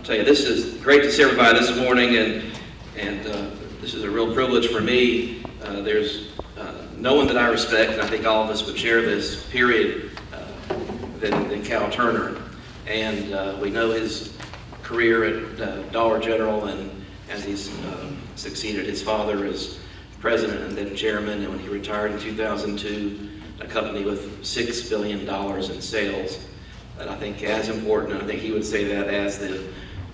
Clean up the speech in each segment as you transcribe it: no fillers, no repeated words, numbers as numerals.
I'll tell you, this is great to see everybody this morning, and this is a real privilege for me. There's no one that I respect, and I think all of us would share this, period, than Cal Turner. And we know his career at Dollar General, and as he's succeeded his father as president and then chairman, and when he retired in 2002, a company with $6 billion in sales. And I think as important, and I think he would say that as the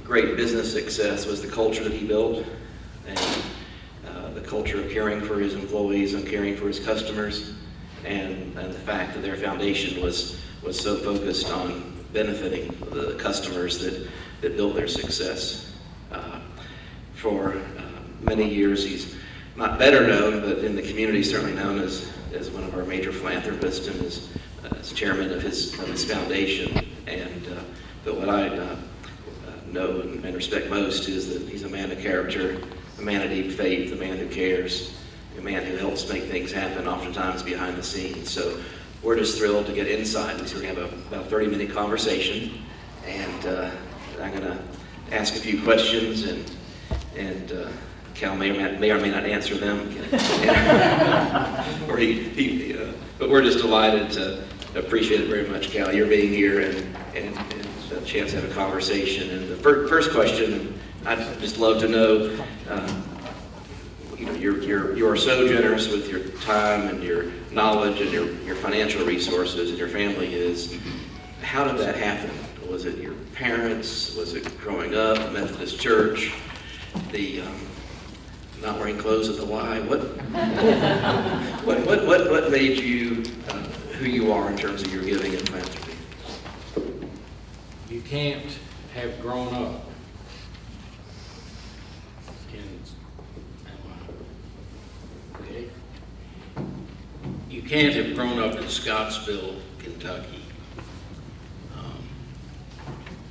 great business success, was the culture that he built, and the culture of caring for his employees and caring for his customers, and the fact that their foundation was so focused on benefiting the customers that built their success. For many years, he's not better known, but in the community certainly known as one of our major philanthropists, and as chairman of his foundation. But what I know and respect most is that he's a man of character, a man of deep faith, a man who cares, a man who helps make things happen, oftentimes behind the scenes. So we're just thrilled to get insight. We're going to have about a 30-minute conversation, and I'm going to ask a few questions, and Cal may or may not answer them, or he but we're just delighted to appreciate it very much, Cal, your being here and a chance to have a conversation. And the first question, I'd just love to know, you are so generous with your time and your knowledge and your financial resources and your family is. How did that happen? Was it your parents? Was it growing up, the Methodist Church? The not wearing clothes at the Y. What made you who you are in terms of your giving and philanthropy? You can't have grown up in. Okay. You can't have grown up in Scottsville, Kentucky,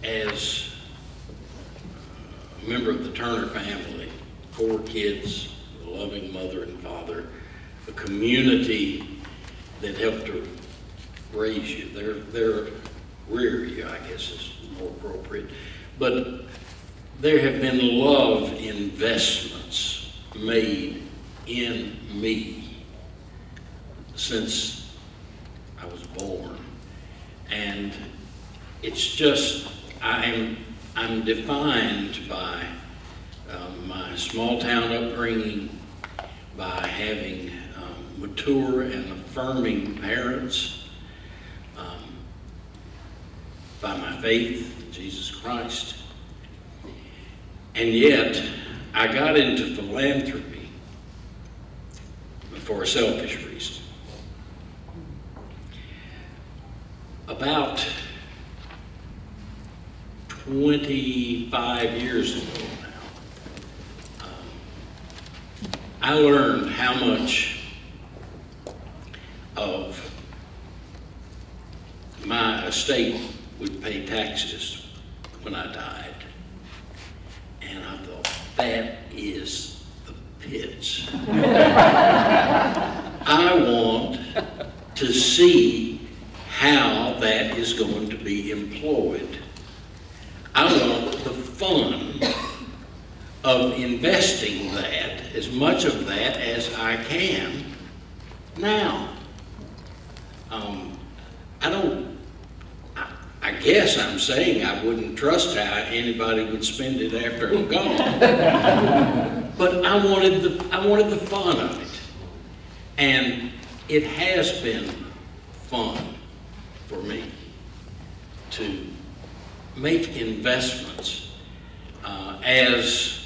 as a member of the Turner family. 4 kids, a loving mother and father, a community that helped to raise you. They're rear you, I guess is more appropriate. But there have been love investments made in me since I was born. And it's just, I'm defined by my small-town upbringing, by having mature and affirming parents, by my faith in Jesus Christ. And yet, I got into philanthropy for a selfish reason. About 25 years ago, I learned how much of my estate would pay taxes when I died. And I thought, that is the pits. I want to see how that is going to be employed. I want the fun of investing that, as much of that as I can now. I guess I'm saying I wouldn't trust how anybody would spend it after I'm gone. But I wanted the fun of it. And it has been fun for me to make investments as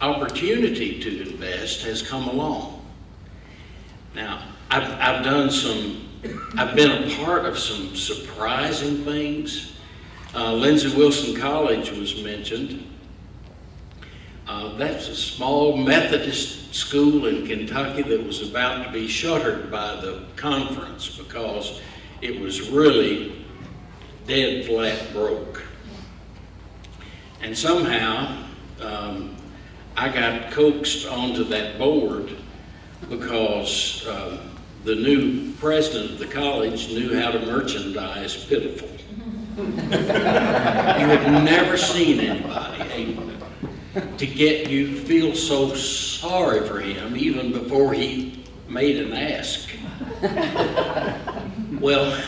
opportunity to invest has come along. Now, I've been a part of some surprising things. Lindsey Wilson College was mentioned. That's a small Methodist school in Kentucky that was about to be shuttered by the conference because it was really dead flat broke. And somehow, I got coaxed onto that board because the new president of the college knew how to merchandise pitiful. You have never seen anybody to get you feel so sorry for him even before he made an ask. Well,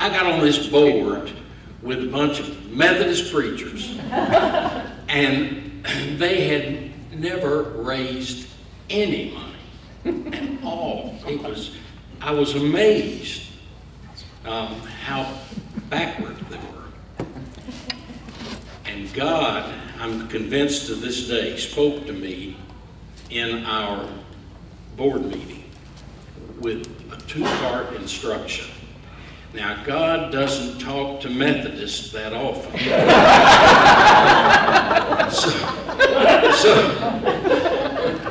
I got on this board with a bunch of Methodist preachers, and they had never raised any money at all. I was amazed how backward they were. And God, I'm convinced to this day, spoke to me in our board meeting with a two-part instruction. Now, God doesn't talk to Methodists that often.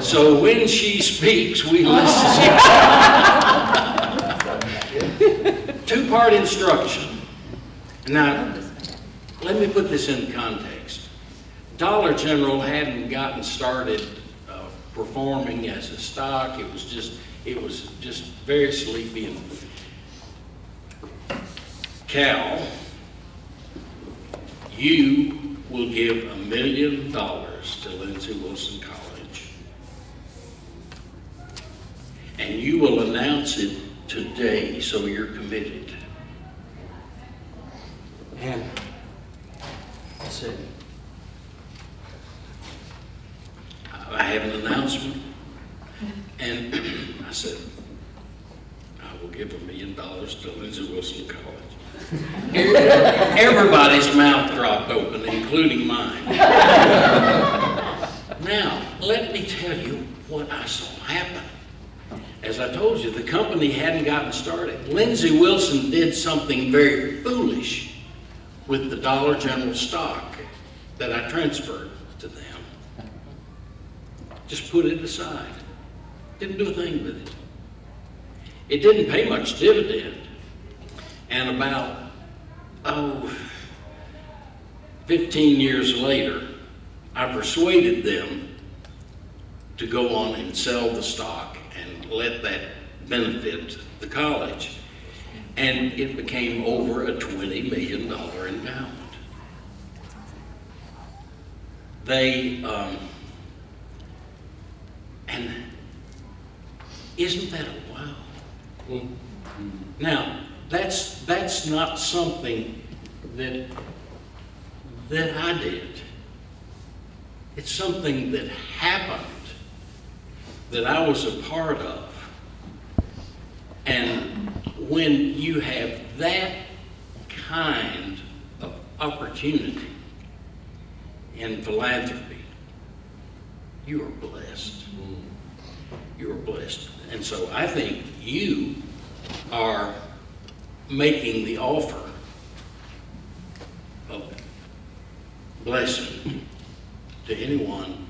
So when she speaks, we listen. Two-part instruction. Now, let me put this in context. Dollar General hadn't gotten started performing as a stock. It was just very sleepy. And Cal, you will give $1 million to Lindsey Wilson College, and you will announce it today, so you're committed. And that's it. I have an announcement, and I said, I will give $1 million to Lindsey Wilson College. Everybody's mouth dropped open, including mine. Now, let me tell you what I saw happen. As I told you, the company hadn't gotten started. Lindsey Wilson did something very foolish with the Dollar General stock that I transferred to them. Just put it aside. Didn't do a thing with it. It didn't pay much dividend. And about, 15 years later, I persuaded them to go on and sell the stock and let that benefit the college. And it became over a $20 million endowment. They, and isn't that a wow? Mm-hmm. Now, that's not something that I did. It's something that happened, that I was a part of. And when you have that kind of opportunity in philanthropy, you are blessed. You are blessed. And so I think you are making the offer of blessing to anyone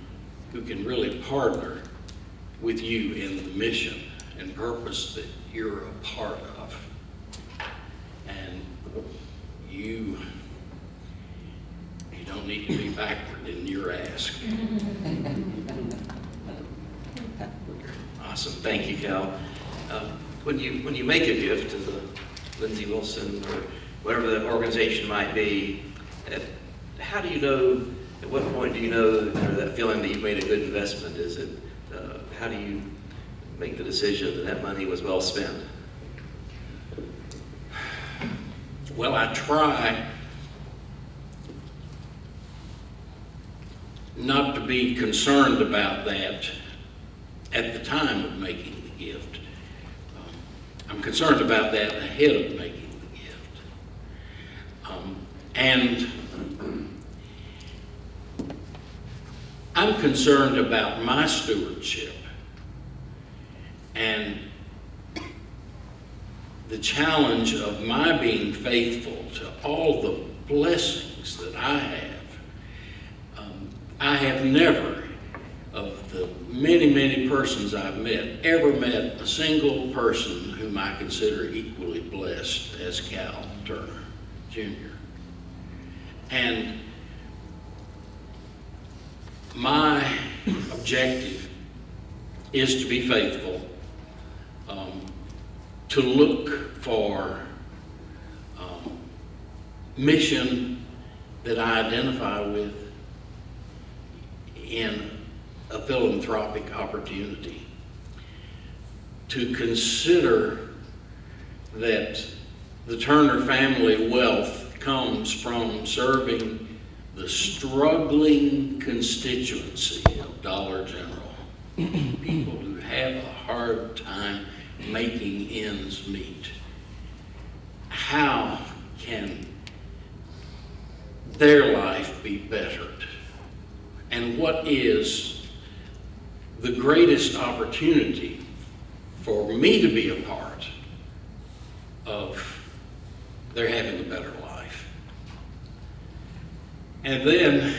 who can really partner with you in the mission and purpose that you're a part of. And you don't need to be backward in your ask. Awesome, thank you, Cal. When you make a gift to the Lindsey Wilson or whatever the organization might be, how do you know, at what point do you know that feeling that you've made a good investment? Is it, how do you make the decision that that money was well spent? Well, I try not to be concerned about that at the time of making the gift. I'm concerned about that ahead of making the gift. And I'm concerned about my stewardship and the challenge of my being faithful to all the blessings that I have. I have never, of the many, many persons I've met, ever met a single person whom I consider equally blessed as Cal Turner, Jr. And my objective is to be faithful, to look for mission that I identify with. in a philanthropic opportunity, to consider that the Turner family wealth comes from serving the struggling constituency of Dollar General, people who have a hard time making ends meet. How can their life be bettered? And what is the greatest opportunity for me to be a part of their having a better life? And then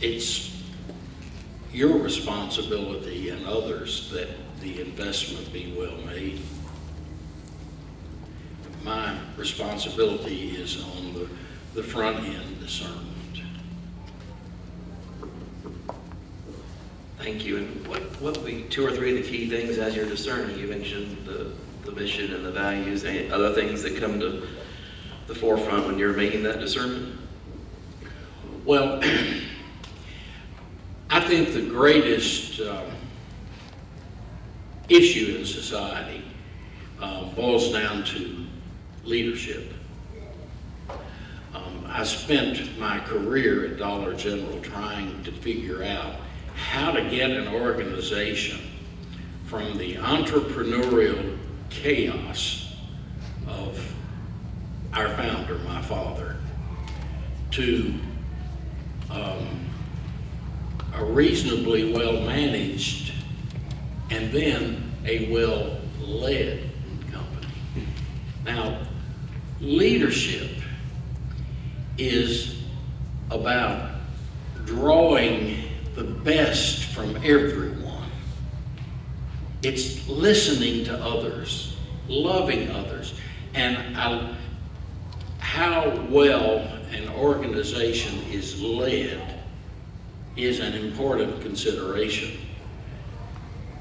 it's your responsibility and others that the investment be well made. My responsibility is on the front end discernment. Thank you. And what would be two or three of the key things as you're discerning? You mentioned the mission and the values. Any other things that come to the forefront when you're making that discernment? Well, I think the greatest issue in society boils down to leadership. I spent my career at Dollar General trying to figure out how to get an organization from the entrepreneurial chaos of our founder, my father, to a reasonably well-managed and then a well-led company. Now, leadership is about drawing the best from everyone. It's listening to others, loving others, and how well an organization is led is an important consideration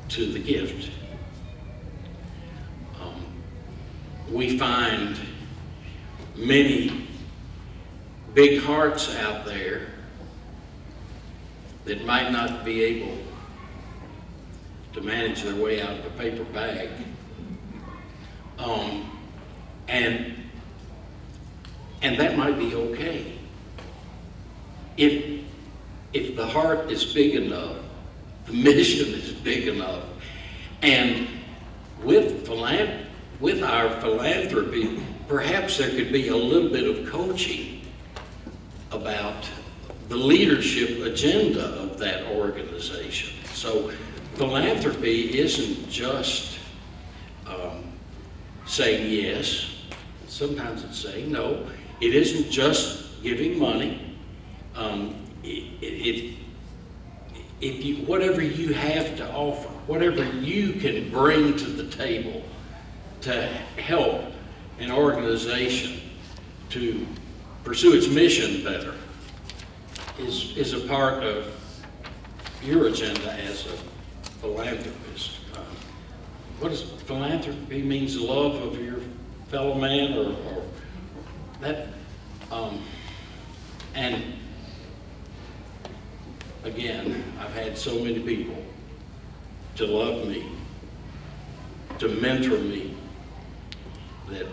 to the gift. We find many big hearts out there that might not be able to manage their way out of a paper bag. And that might be okay. If the heart is big enough, the mission is big enough, and with our philanthropy, perhaps there could be a little bit of coaching about the leadership agenda of that organization. So philanthropy isn't just saying yes. Sometimes it's saying no. It isn't just giving money. Whatever you have to offer, whatever you can bring to the table to help an organization to pursue its mission better, is a part of your agenda as a philanthropist. What does philanthropy means? Love of your fellow man, or that, and again, I've had so many people to love me, to mentor me, that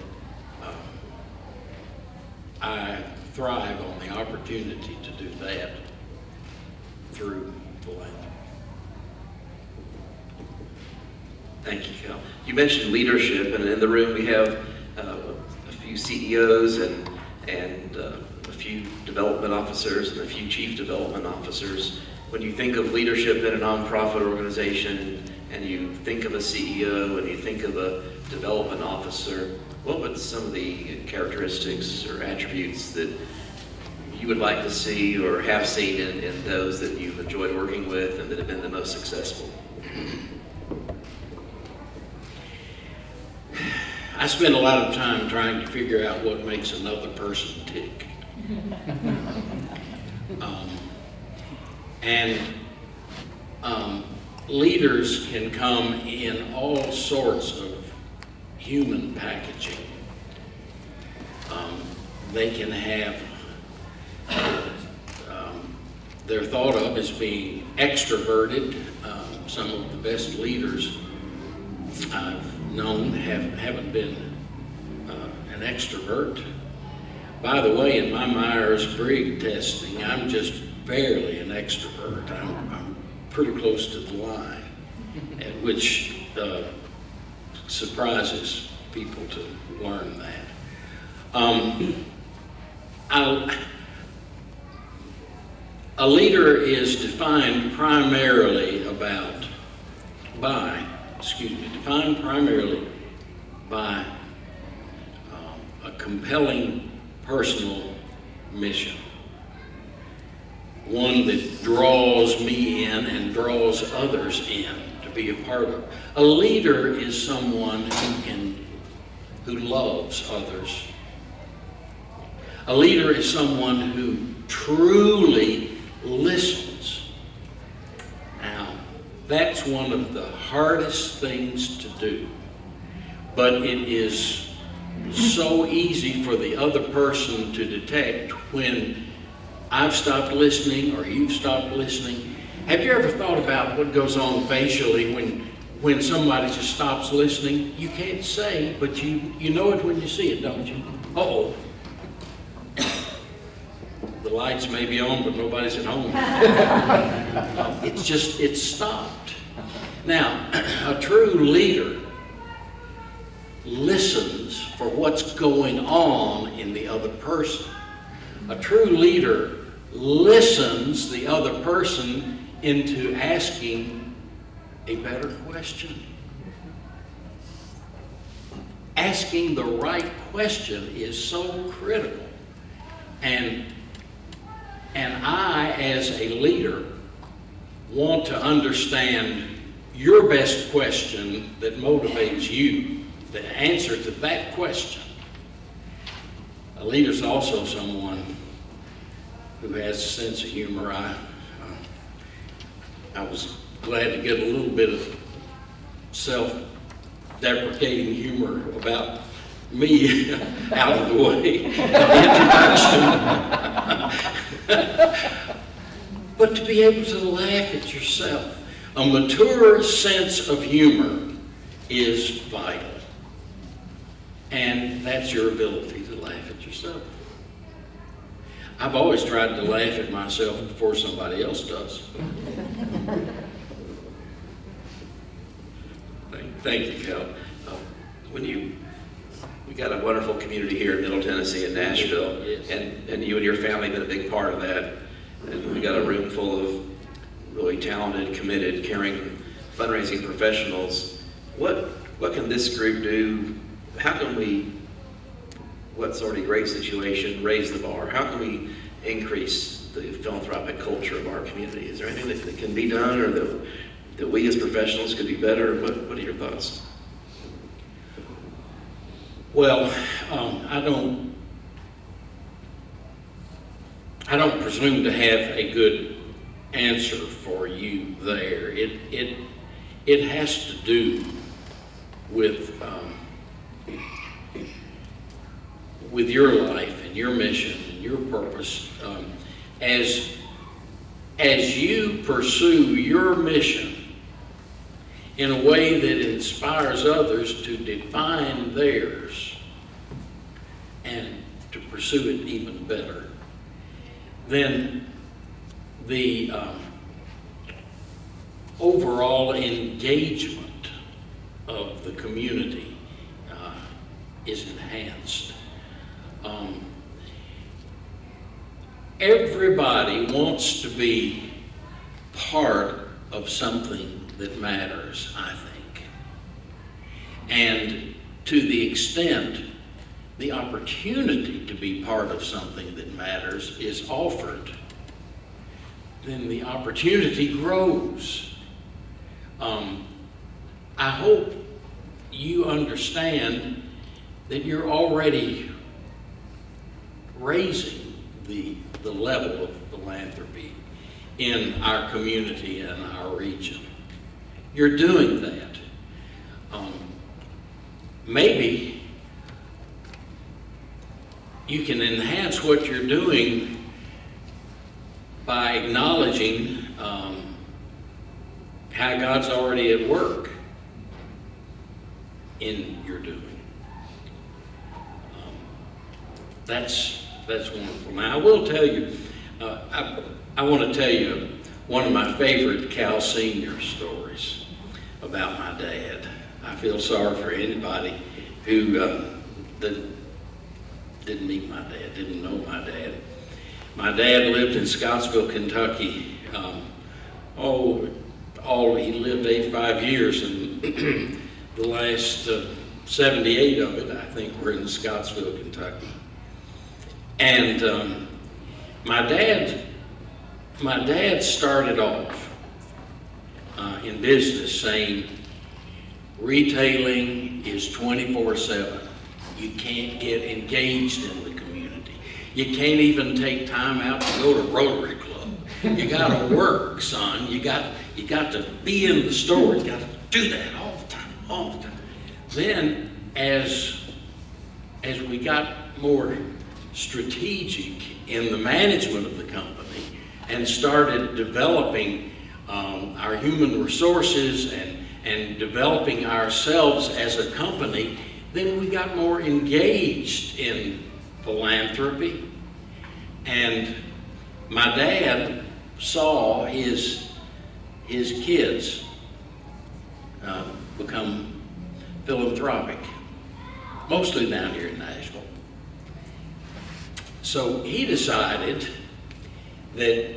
I thrive on the opportunity to do that through philanthropy. Thank you, Cal. You mentioned leadership, and in the room we have a few CEOs and a few development officers and a few chief development officers. When you think of leadership in a nonprofit organization, and you think of a CEO, and you think of a development officer, what would some of the characteristics or attributes that you would like to see or have seen in those that you've enjoyed working with and that have been the most successful? I spend a lot of time trying to figure out what makes another person tick. Leaders can come in all sorts of human packaging. They can have They're thought of as being extroverted. Some of the best leaders I've known haven't been an extrovert. By the way, in my Myers-Briggs testing, I'm just barely an extrovert. I'm pretty close to the line, at which surprises people to learn that. A leader is defined primarily by a compelling personal mission, one that draws me in and draws others in to be a part of. A leader is someone who loves others. A leader is someone who truly listens. Now, that's one of the hardest things to do, but it is so easy for the other person to detect when I've stopped listening or you've stopped listening. Have you ever thought about what goes on facially when somebody just stops listening? You can't say, but you know it when you see it, don't you? Uh-oh. The lights may be on, but nobody's at home. It's stopped. Now, a true leader listens for what's going on in the other person. A true leader listens the other person into asking a better question. Asking the right question is so critical. And I, as a leader, want to understand your best question that motivates you, the answer to that question. A leader's also someone who has a sense of humor. I was glad to get a little bit of self-deprecating humor about me out of the way of the introduction. But to be able to laugh at yourself. A mature sense of humor is vital. And that's your ability to laugh at yourself. I've always tried to laugh at myself before somebody else does. Thank you, Cal. We've got a wonderful community here in Middle Tennessee and Nashville, yes. And you and your family have been a big part of that. And we've got a room full of really talented, committed, caring, fundraising professionals. What can this group do? How can we, what's already a great situation, raise the bar? How can we increase the philanthropic culture of our community? Is there anything that can be done, or that we as professionals could be better? What are your thoughts? Well, I don't presume to have a good answer for you there. It has to do with your life and your mission and your purpose. As you pursue your mission in a way that inspires others to define theirs and to pursue it even better, then the overall engagement of the community is enhanced. Everybody wants to be part of something that matters, I think. And to the extent the opportunity to be part of something that matters is offered, then the opportunity grows. I hope you understand that you're already raising the level of philanthropy in our community and our region. You're doing that. Maybe you can enhance what you're doing by acknowledging how God's already at work in your doing. That's wonderful. Now I will tell you, I want to tell you one of my favorite Cal Senior stories about my dad. I feel sorry for anybody who didn't meet my dad, didn't know my dad. My dad lived in Scottsville, Kentucky. He lived 85 years, and the last 78 of it, I think, were in Scottsville, Kentucky. And my dad started off in business saying, retailing is 24/7. You can't get engaged in the community. You can't even take time out to go to Rotary Club. You got to work, son. You got to be in the store. You got to do that all the time, all the time. Then, as we got more strategic in the management of the company and started developing our human resources and developing ourselves as a company, then we got more engaged in philanthropy. And my dad saw his kids become philanthropic, mostly down here in Nashville. So he decided that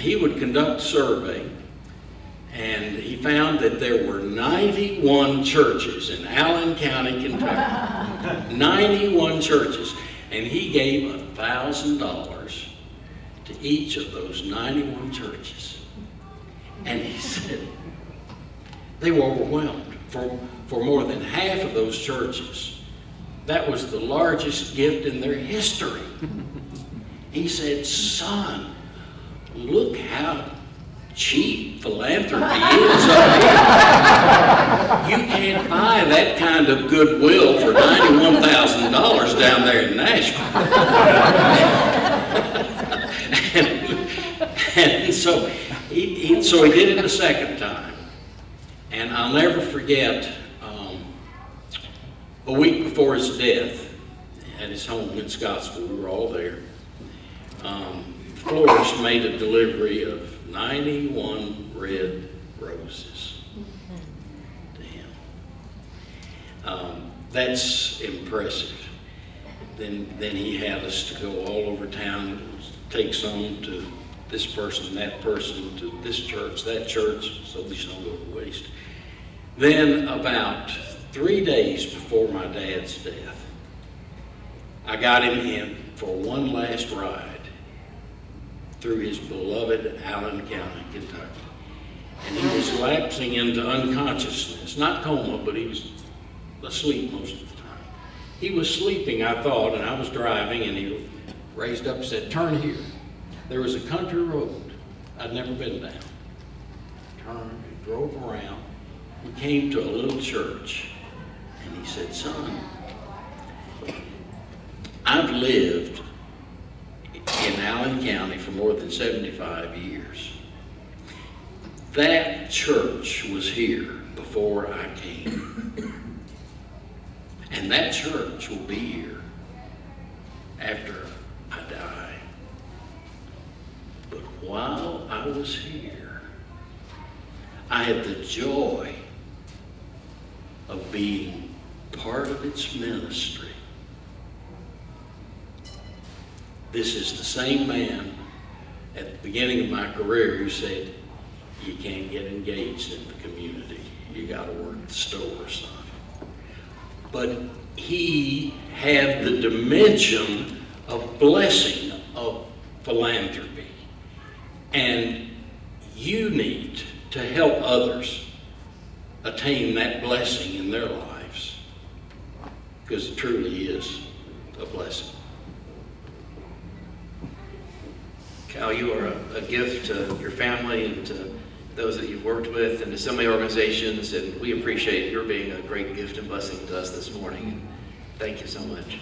he would conduct a survey, and he found that there were 91 churches in Allen County, Kentucky. 91 churches. And he gave $1,000 to each of those 91 churches. And he said they were overwhelmed. For more than half of those churches, that was the largest gift in their history. He said, son, look how cheap philanthropy is. You can't buy that kind of goodwill for $91,000 down there in Nashville. and so he did it a second time. And I'll never forget, a week before his death, at his home in Scottsville, we were all there, the florist made a delivery of 91 red roses to him. That's impressive. Then he had us to go all over town, take some to this person, that person, to this church, that church, so these don't go to waste. Then about 3 days before my dad's death, I got him in for one last ride through his beloved Allen County, Kentucky. And he was lapsing into unconsciousness, not coma, but he was asleep most of the time. He was sleeping, I thought, and I was driving, and he raised up and said, turn here. There was a country road I'd never been down. Turned, drove around. We came to a little church, and he said, son, I've lived in Allen County for more than 75 years. That church was here before I came. And that church will be here after I die. But while I was here, I had the joy of being part of its ministry. This is the same man at the beginning of my career who said, you can't get engaged in the community. You gotta work at the store or something. But he had the dimension of blessing, of philanthropy. And you need to help others attain that blessing in their lives, because it truly is a blessing. Cal, you are a gift to your family and to those that you've worked with and to so many organizations, and we appreciate your being a great gift and blessing to us this morning. Thank you so much.